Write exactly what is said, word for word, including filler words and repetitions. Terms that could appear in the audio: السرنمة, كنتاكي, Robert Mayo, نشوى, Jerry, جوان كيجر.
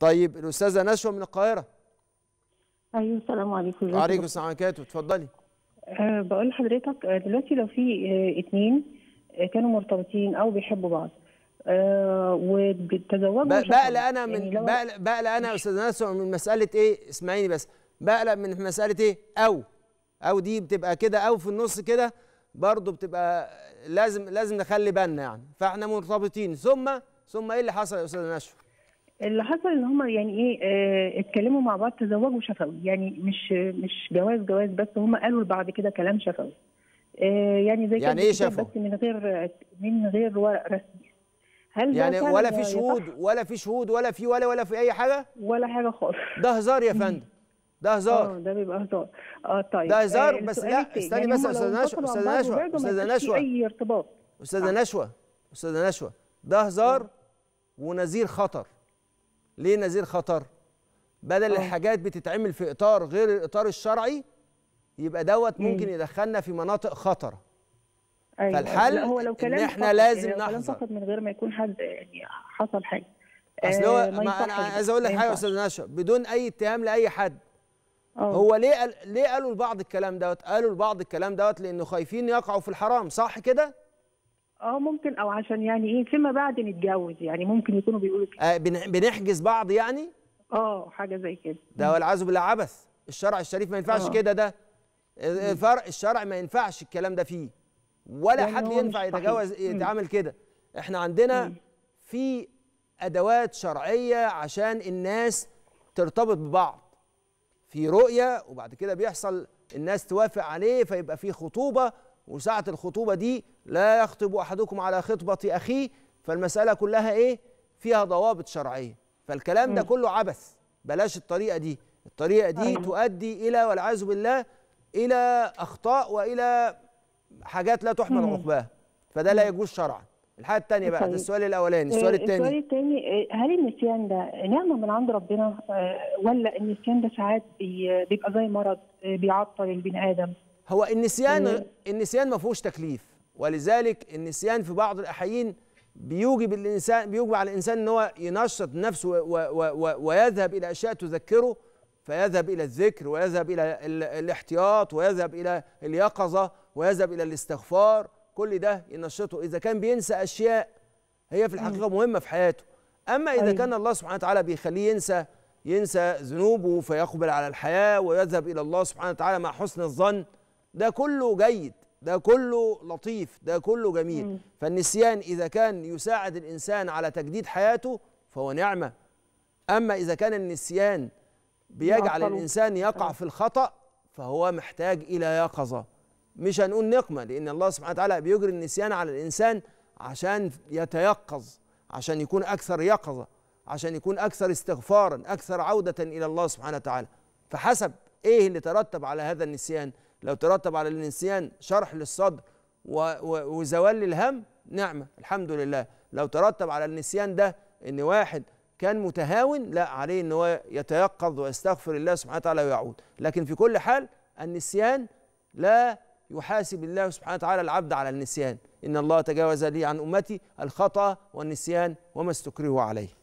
طيب الاستاذه نشوى من القاهره. ايوه السلام عليكم. وعليكم السلام ورحمه الله وبركاته، اتفضلي. أه بقول لحضرتك دلوقتي لو في أه اتنين كانوا مرتبطين او بيحبوا بعض أه وتزوجوا بقلق انا من يعني بقلق انا يا استاذه نشوى من مساله ايه، اسمعيني بس، بقلق من مساله ايه او او دي بتبقى كده او في النص كده برضه بتبقى لازم لازم نخلي بالنا يعني، فاحنا مرتبطين ثم ثم ايه اللي حصل يا استاذه نشوى؟ اللي حصل ان هم يعني ايه اه اتكلموا مع بعض، تزوجوا شفوي، يعني مش مش جواز جواز بس هم قالوا لبعض كده كلام شفوي. اه يعني زي يعني ايه شفوي؟ بس من غير من غير ورق رسمي. هل يعني ولا في شهود ولا في شهود ولا في ولا ولا في اي حاجه؟ ولا حاجه خالص. ده هزار يا فندم. ده هزار. اه ده بيبقى هزار. اه طيب. ده هزار آه بس لا استني يعني بس يا استاذه نشوى استاذه نشوى استاذه نشوى اي ارتباط. استاذه نشوى استاذه نشوى ده هزار ونذير خطر. ليه نذير خطر؟ بدل أوه. الحاجات بتتعمل في اطار غير الاطار الشرعي يبقى دوت ممكن مم. يدخلنا في مناطق خطر. أيوة. فالحل هو لو كلام ان احنا لازم يعني نحذر. فقط من غير ما يكون حد يعني حصل حاجه. اصل هو انا عايز اقول لك حاجه يا استاذ نشوى بدون اي اتهام لاي حد. أوه. هو ليه قال... ليه قالوا لبعض الكلام دوت؟ قالوا لبعض الكلام دوت لانه خايفين يقعوا في الحرام، صح كده؟ اه ممكن او عشان يعني ايه فيما بعد نتجوز يعني ممكن يكونوا بيقولوا كده. آه بنحجز بعض يعني؟ اه حاجه زي كده. ده والعياذ بالله عبث، الشرع الشريف ما ينفعش كده، ده فرق الشرع ما ينفعش الكلام ده فيه ولا يعني حد ينفع يتجوز يتعامل كده. احنا عندنا مم. في ادوات شرعيه عشان الناس ترتبط ببعض في رؤيه وبعد كده بيحصل الناس توافق عليه فيبقى في خطوبه، وساعة الخطوبة دي لا يخطب أحدكم على خطبة أخيه، فالمسألة كلها إيه؟ فيها ضوابط شرعية، فالكلام ده كله عبث، بلاش الطريقة دي، الطريقة دي تؤدي إلى والعياذ بالله إلى أخطاء وإلى حاجات لا تحمل عقباها، فده لا يجوز شرعا. الحاجة التانية بقى، ده السؤال الأولاني، السؤال التاني السؤال التاني هل النسيان ده نعمة من عند ربنا ولا النسيان ده ساعات بيبقى زي مرض بيعطل البني آدم؟ هو النسيان النسيان ما فيهوش تكليف، ولذلك النسيان في بعض الاحيان بيوجب الانسان بيوجب على الانسان ان هو ينشط نفسه ويذهب الى اشياء تذكره، فيذهب الى الذكر ويذهب الى الاحتياط ويذهب الى اليقظه ويذهب الى الاستغفار، كل ده ينشطه اذا كان بينسى اشياء هي في الحقيقه مهمه في حياته. اما اذا كان الله سبحانه وتعالى بيخليه ينسى ينسى ذنوبه فيقبل على الحياه ويذهب الى الله سبحانه وتعالى مع حسن الظن، ده كله جيد، ده كله لطيف، ده كله جميل. مم. فالنسيان إذا كان يساعد الإنسان على تجديد حياته فهو نعمة، أما إذا كان النسيان بيجعل الإنسان يقع في الخطأ فهو محتاج إلى يقظة، مش هنقول نقمة، لأن الله سبحانه وتعالى بيجري النسيان على الإنسان عشان يتيقظ، عشان يكون أكثر يقظة، عشان يكون أكثر استغفارا، أكثر عودة إلى الله سبحانه وتعالى. فحسب إيه اللي ترتب على هذا النسيان؟ لو ترتب على النسيان شرح للصدر وزوال للهم نعمة الحمد لله، لو ترتب على النسيان ده ان واحد كان متهاون لا عليه ان هو يتيقظ ويستغفر الله سبحانه وتعالى ويعود، لكن في كل حال النسيان لا يحاسب الله سبحانه وتعالى العبد على النسيان، إن الله تجاوز لي عن أمتي الخطأ والنسيان وما استكرهوا عليه.